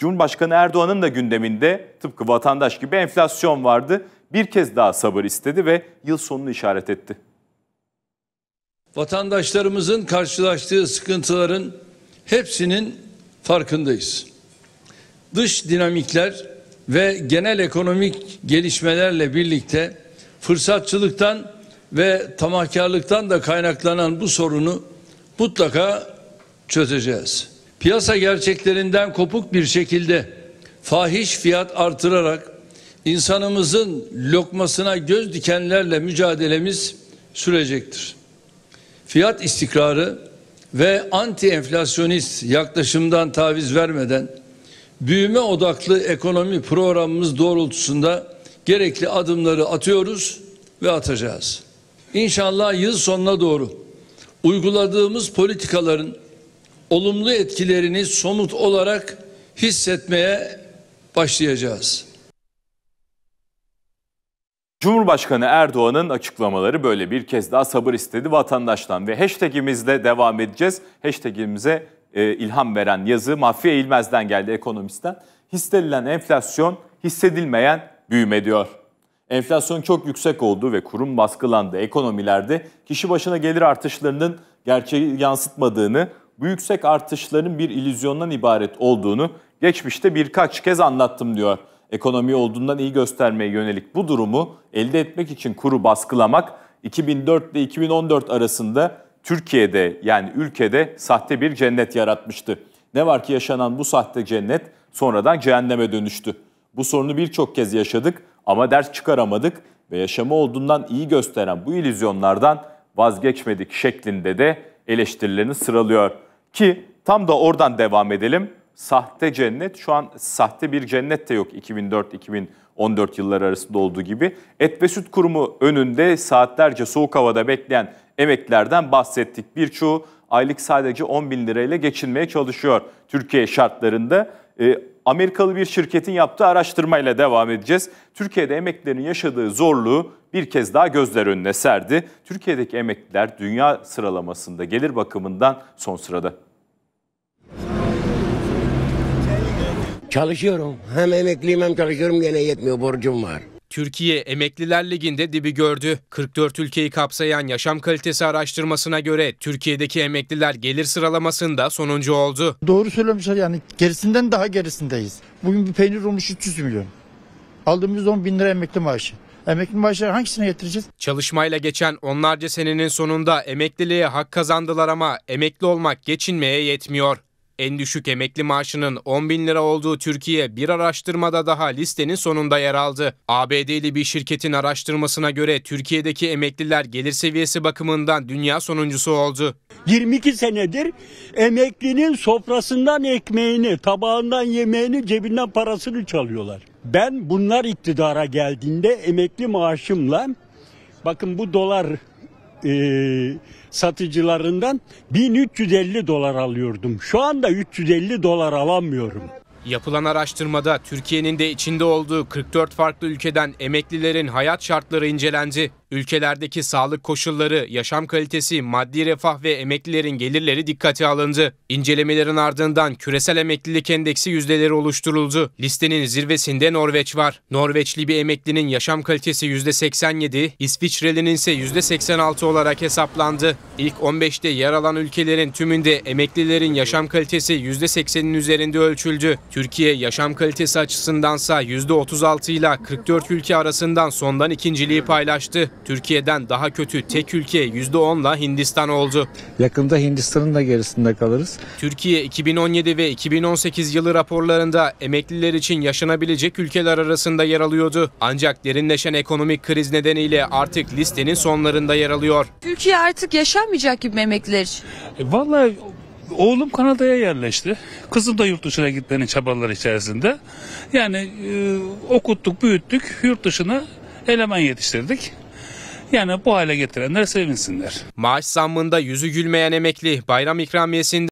Cumhurbaşkanı Erdoğan'ın da gündeminde tıpkı vatandaş gibi enflasyon vardı. Bir kez daha sabır istedi ve yıl sonunu işaret etti. Vatandaşlarımızın karşılaştığı sıkıntıların hepsinin farkındayız. Dış dinamikler ve genel ekonomik gelişmelerle birlikte fırsatçılıktan ve tamahkarlıktan da kaynaklanan bu sorunu mutlaka çözeceğiz. Piyasa gerçeklerinden kopuk bir şekilde fahiş fiyat artırarak insanımızın lokmasına göz dikenlerle mücadelemiz sürecektir. Fiyat istikrarı ve anti enflasyonist yaklaşımdan taviz vermeden büyüme odaklı ekonomi programımız doğrultusunda gerekli adımları atıyoruz ve atacağız. İnşallah yıl sonuna doğru uyguladığımız politikaların olumlu etkilerini somut olarak hissetmeye başlayacağız. Cumhurbaşkanı Erdoğan'ın açıklamaları böyle, bir kez daha sabır istedi vatandaştan ve hashtag'imizle devam edeceğiz. Hashtag'imize ilham veren yazı Mahfiye İlmez'den geldi, ekonomistten. Hissedilen enflasyon, hissedilmeyen büyüme diyor. Enflasyon çok yüksek oldu ve kurum baskılandı. Ekonomilerde kişi başına gelir artışlarının gerçeği yansıtmadığını, bu yüksek artışların bir illüzyondan ibaret olduğunu geçmişte birkaç kez anlattım diyor. Ekonomi olduğundan iyi göstermeye yönelik bu durumu elde etmek için kuru baskılamak, 2004 ile 2014 arasında Türkiye'de, yani ülkede sahte bir cennet yaratmıştı. Ne var ki yaşanan bu sahte cennet sonradan cehenneme dönüştü. Bu sorunu birçok kez yaşadık ama ders çıkaramadık ve yaşamı olduğundan iyi gösteren bu illüzyonlardan vazgeçmedik şeklinde de eleştirilerini sıralıyor. Ki tam da oradan devam edelim. Sahte cennet, şu an sahte bir cennet de yok 2004-2014 yılları arasında olduğu gibi. Etbesüt Kurumu önünde saatlerce soğuk havada bekleyen emeklilerden bahsettik. Birçoğu aylık sadece 10.000 lirayla geçinmeye çalışıyor Türkiye şartlarında. Amerikalı bir şirketin yaptığı araştırmayla devam edeceğiz. Türkiye'de emeklilerin yaşadığı zorluğu bir kez daha gözler önüne serdi. Türkiye'deki emekliler dünya sıralamasında gelir bakımından son sırada. Çalışıyorum. Hem emekliyim hem çalışıyorum, gene yetmiyor, borcum var. Türkiye Emekliler Ligi'nde dibi gördü. 44 ülkeyi kapsayan yaşam kalitesi araştırmasına göre Türkiye'deki emekliler gelir sıralamasında sonuncu oldu. Doğru söylemişler, yani gerisinden daha gerisindeyiz. Bugün bir peynir olmuş 300 milyon. Aldığımız 10.000 lira emekli maaşı. Emekli maaşları hangisine getireceğiz? Çalışmayla geçen onlarca senenin sonunda emekliliğe hak kazandılar ama emekli olmak geçinmeye yetmiyor. En düşük emekli maaşının 10.000 lira olduğu Türkiye bir araştırmada daha listenin sonunda yer aldı. ABD'li bir şirketin araştırmasına göre Türkiye'deki emekliler gelir seviyesi bakımından dünya sonuncusu oldu. 22 senedir emeklinin sofrasından ekmeğini, tabağından yemeğini, cebinden parasını çalıyorlar. Ben bunlar iktidara geldiğinde emekli maaşımla, bakın bu dolar satıcılarından 1350 dolar alıyordum. Şu anda 350 dolar alamıyorum. Yapılan araştırmada Türkiye'nin de içinde olduğu 44 farklı ülkeden emeklilerin hayat şartları incelendi. Ülkelerdeki sağlık koşulları, yaşam kalitesi, maddi refah ve emeklilerin gelirleri dikkate alındı. İncelemelerin ardından küresel emeklilik endeksi yüzdeleri oluşturuldu. Listenin zirvesinde Norveç var. Norveçli bir emeklinin yaşam kalitesi %87, İsviçreli'nin ise %86 olarak hesaplandı. İlk 15'te yer alan ülkelerin tümünde emeklilerin yaşam kalitesi %80'in üzerinde ölçüldü. Türkiye yaşam kalitesi açısındansa %36 ile 44 ülke arasından sondan ikinciliği paylaştı. Türkiye'den daha kötü tek ülke %10'la Hindistan oldu. Yakında Hindistan'ın da gerisinde kalırız. Türkiye 2017 ve 2018 yılı raporlarında emekliler için yaşanabilecek ülkeler arasında yer alıyordu. Ancak derinleşen ekonomik kriz nedeniyle artık listenin sonlarında yer alıyor. Türkiye artık yaşanmayacak gibi emekliler için. Vallahi oğlum Kanada'ya yerleşti. Kızım da yurt dışına gitmenin çabaları içerisinde. Yani okuttuk, büyüttük, yurt dışına eleman yetiştirdik. Yani bu hale getirenler sevinsinler. Maaş zammında yüzü gülmeyen emekli, bayram ikramiyesinde